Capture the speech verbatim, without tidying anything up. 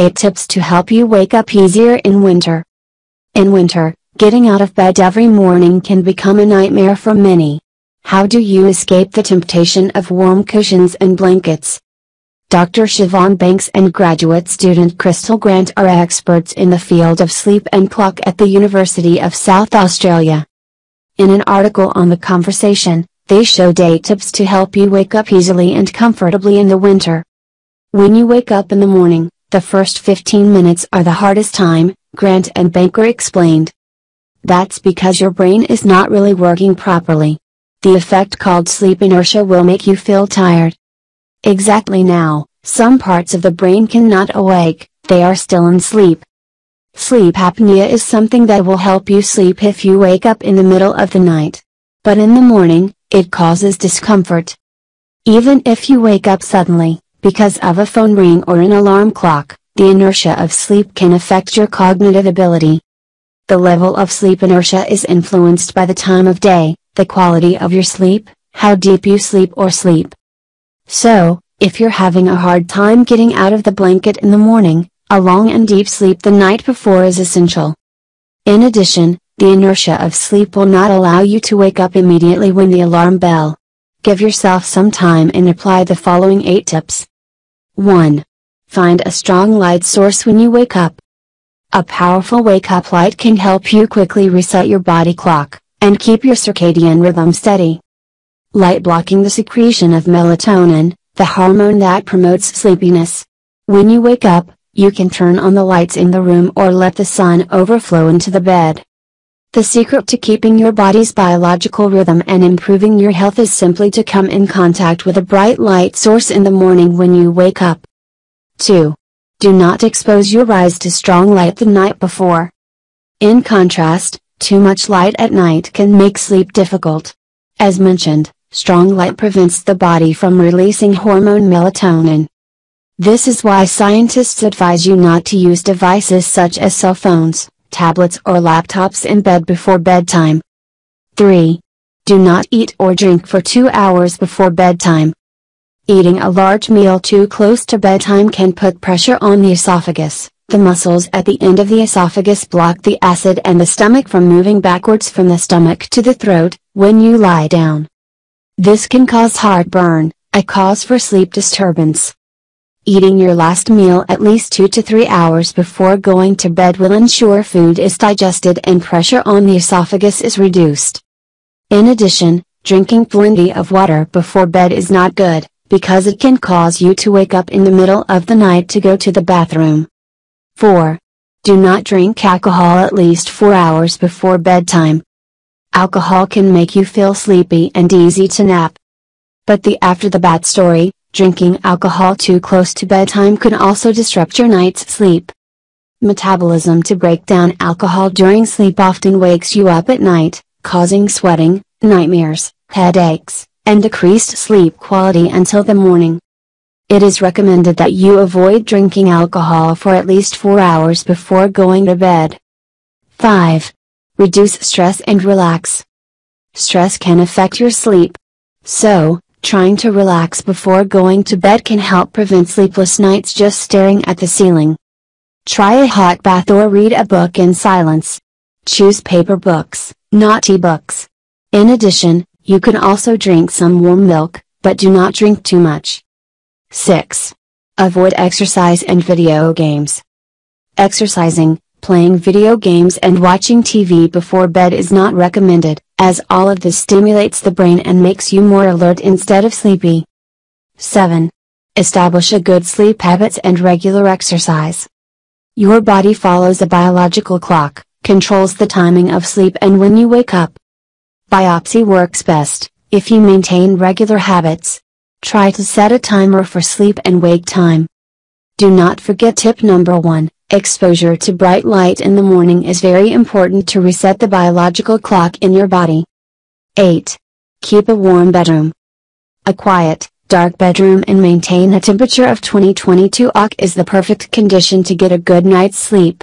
eight tips to help you wake up easier in winter. In winter, getting out of bed every morning can become a nightmare for many. How do you escape the temptation of warm cushions and blankets? Doctor Siobhan Banks and graduate student Crystal Grant are experts in the field of sleep and clock at the University of South Australia. In an article on The Conversation, they showed eight tips to help you wake up easily and comfortably in the winter. When you wake up in the morning, the first fifteen minutes are the hardest time, Grant and Banker explained. That's because your brain is not really working properly. The effect called sleep inertia will make you feel tired. Exactly now, some parts of the brain cannot awake, they are still in sleep. Sleep apnea is something that will help you sleep if you wake up in the middle of the night. But in the morning, it causes discomfort. Even if you wake up suddenly, because of a phone ring or an alarm clock, the inertia of sleep can affect your cognitive ability. The level of sleep inertia is influenced by the time of day, the quality of your sleep, how deep you sleep or sleep. So, if you're having a hard time getting out of the blanket in the morning, a long and deep sleep the night before is essential. In addition, the inertia of sleep will not allow you to wake up immediately when the alarm bell. Give yourself some time and apply the following eight tips. one. Find a strong light source when you wake up. A powerful wake-up light can help you quickly reset your body clock, and keep your circadian rhythm steady. Light blocking the secretion of melatonin, the hormone that promotes sleepiness. When you wake up, you can turn on the lights in the room or let the sun overflow into the bed. The secret to keeping your body's biological rhythm and improving your health is simply to come in contact with a bright light source in the morning when you wake up. two. Do not expose your eyes to strong light the night before. In contrast, too much light at night can make sleep difficult. As mentioned, strong light prevents the body from releasing hormone melatonin. This is why scientists advise you not to use devices such as cell phones, tablets or laptops in bed before bedtime. three. Do not eat or drink for two hours before bedtime. Eating a large meal too close to bedtime can put pressure on the esophagus. The muscles at the end of the esophagus block the acid and the stomach from moving backwards from the stomach to the throat when you lie down. This can cause heartburn, a cause for sleep disturbance. Eating your last meal at least two to three hours before going to bed will ensure food is digested and pressure on the esophagus is reduced. In addition, drinking plenty of water before bed is not good, because it can cause you to wake up in the middle of the night to go to the bathroom. four. Do not drink alcohol at least four hours before bedtime. Alcohol can make you feel sleepy and easy to nap. But the after the bad story, drinking alcohol too close to bedtime can also disrupt your night's sleep. Metabolism to break down alcohol during sleep often wakes you up at night, causing sweating, nightmares, headaches, and decreased sleep quality until the morning. It is recommended that you avoid drinking alcohol for at least four hours before going to bed. five. Reduce stress and relax. Stress can affect your sleep. So, trying to relax before going to bed can help prevent sleepless nights just staring at the ceiling. Try a hot bath or read a book in silence. Choose paper books, not e-books. In addition, you can also drink some warm milk, but do not drink too much. six. Avoid exercise and video games. Exercising, playing video games and watching T V before bed is not recommended, as all of this stimulates the brain and makes you more alert instead of sleepy. seven. Establish a good sleep habits and regular exercise. Your body follows a biological clock, controls the timing of sleep and when you wake up. Biopsy works best if you maintain regular habits. Try to set a timer for sleep and wake time. Do not forget tip number one. Exposure to bright light in the morning is very important to reset the biological clock in your body. eight. Keep a warm bedroom. A quiet, dark bedroom and maintain a temperature of twenty to twenty-two degrees is the perfect condition to get a good night's sleep.